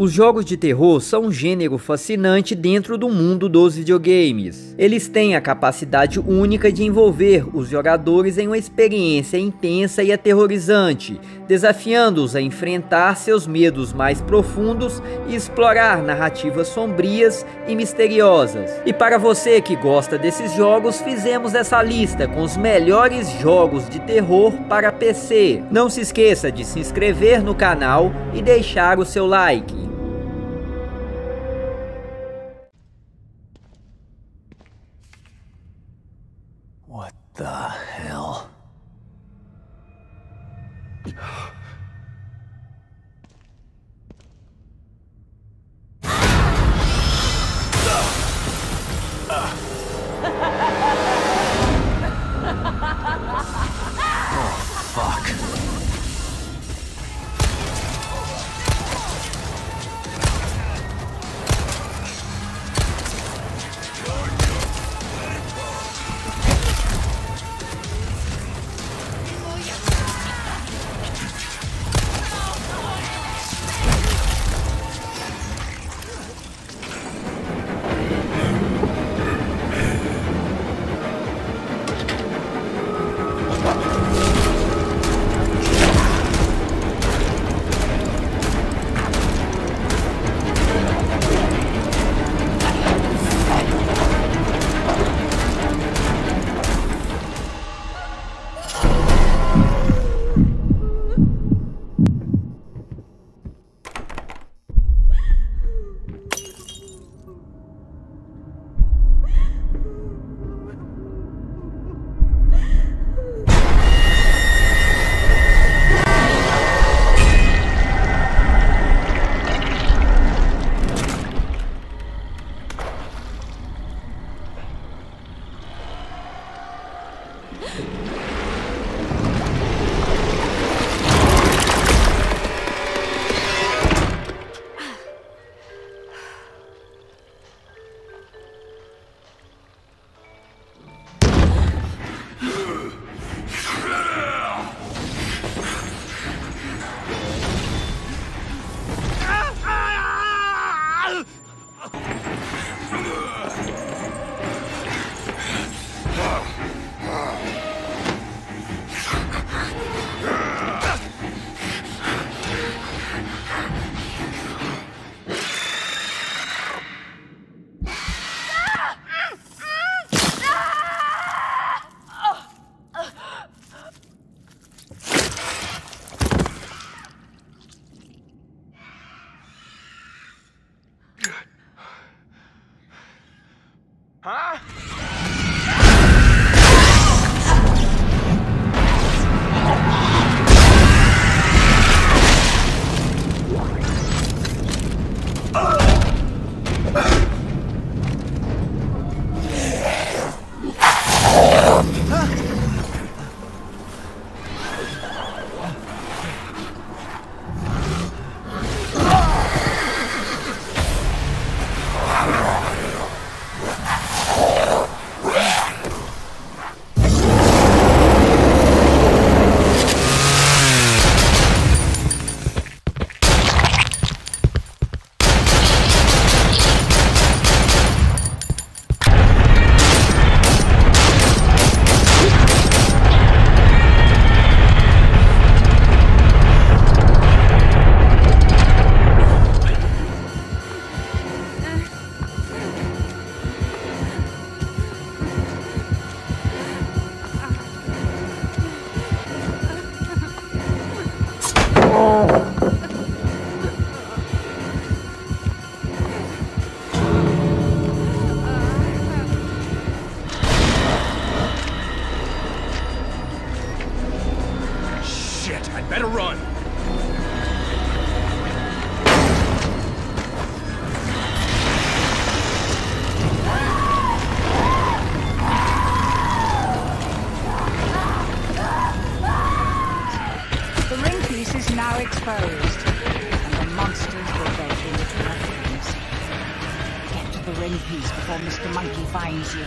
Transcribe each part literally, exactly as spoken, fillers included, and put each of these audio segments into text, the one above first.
Os jogos de terror são um gênero fascinante dentro do mundo dos videogames. Eles têm a capacidade única de envolver os jogadores em uma experiência intensa e aterrorizante, desafiando-os a enfrentar seus medos mais profundos e explorar narrativas sombrias e misteriosas. E para você que gosta desses jogos, fizemos essa lista com os melhores jogos de terror para P C. Não se esqueça de se inscrever no canal e deixar o seu like. What the hell? Huh? Better run! The ring piece is now exposed, and the monsters will break into our rings. Get to the ring piece before Mister Monkey finds you.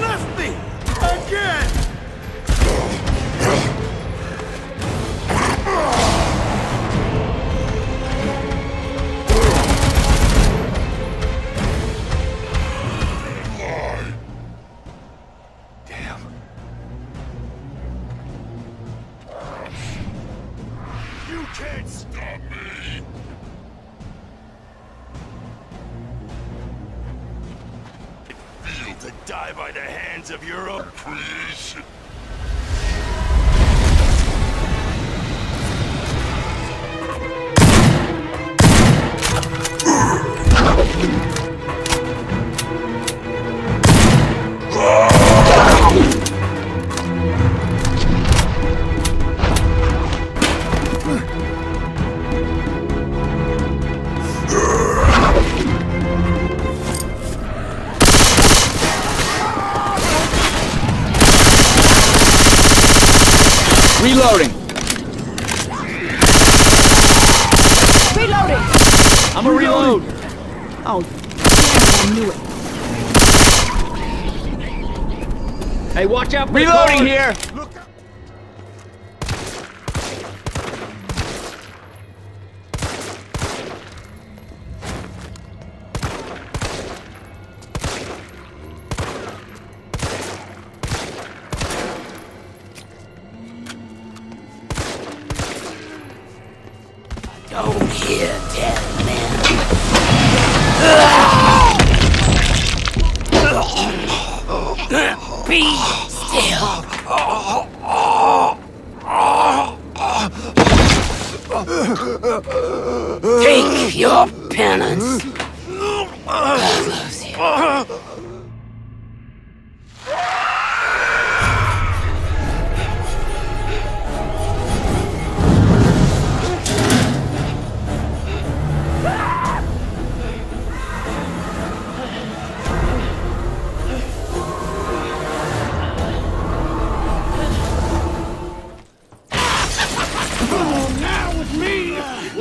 left me! Again! Die by the hands of your own creation. Reloading! Reloading! I'm a reload! Oh, damn, I knew it. Hey, watch out! Reloading here! Look out. Here, dead man. Be still. Take your penance. God loves you.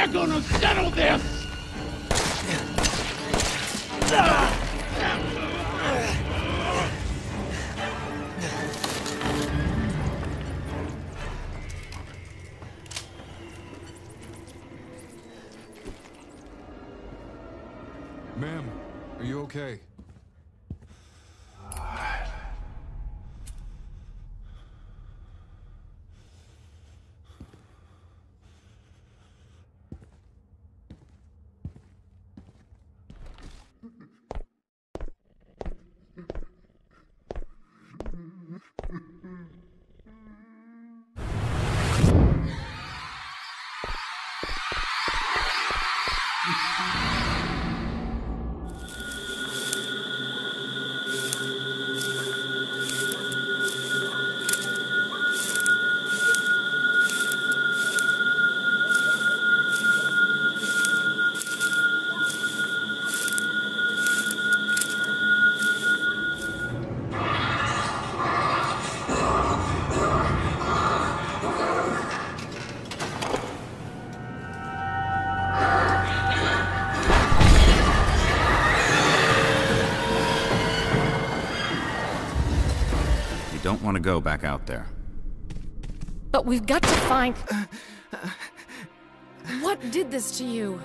We're gonna settle this! Ma'am, are you okay? Don't want to go back out there. But we've got to find... What did this to you?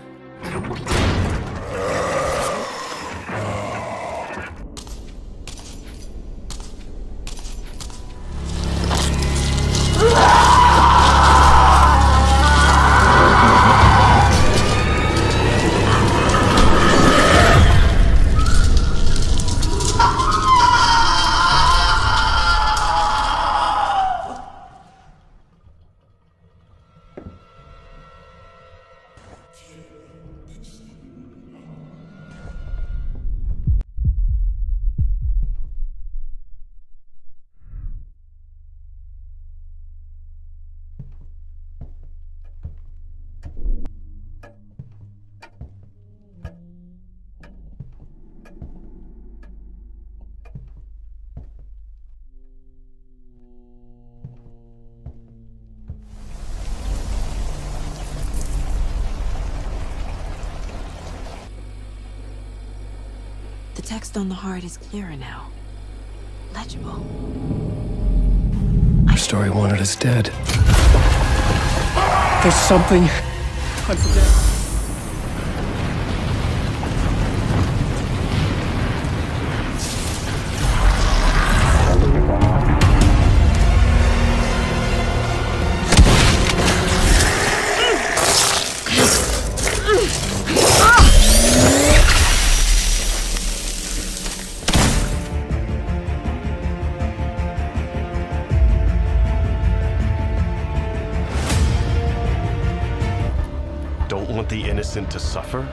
The text on the heart is clearer now. Let untouchable. Our story wanted us dead. There's something I forget. Don't want the innocent to suffer?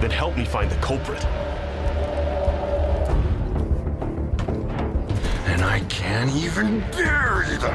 Then help me find the culprit. And I can't even bury them!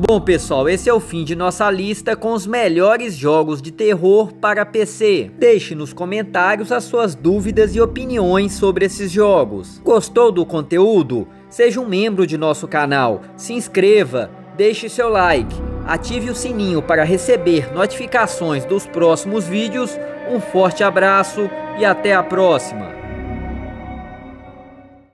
Bom pessoal, esse é o fim de nossa lista com os melhores jogos de terror para P C. Deixe nos comentários as suas dúvidas e opiniões sobre esses jogos. Gostou do conteúdo? Seja um membro de nosso canal, se inscreva, deixe seu like, ative o sininho para receber notificações dos próximos vídeos. Um forte abraço e até a próxima!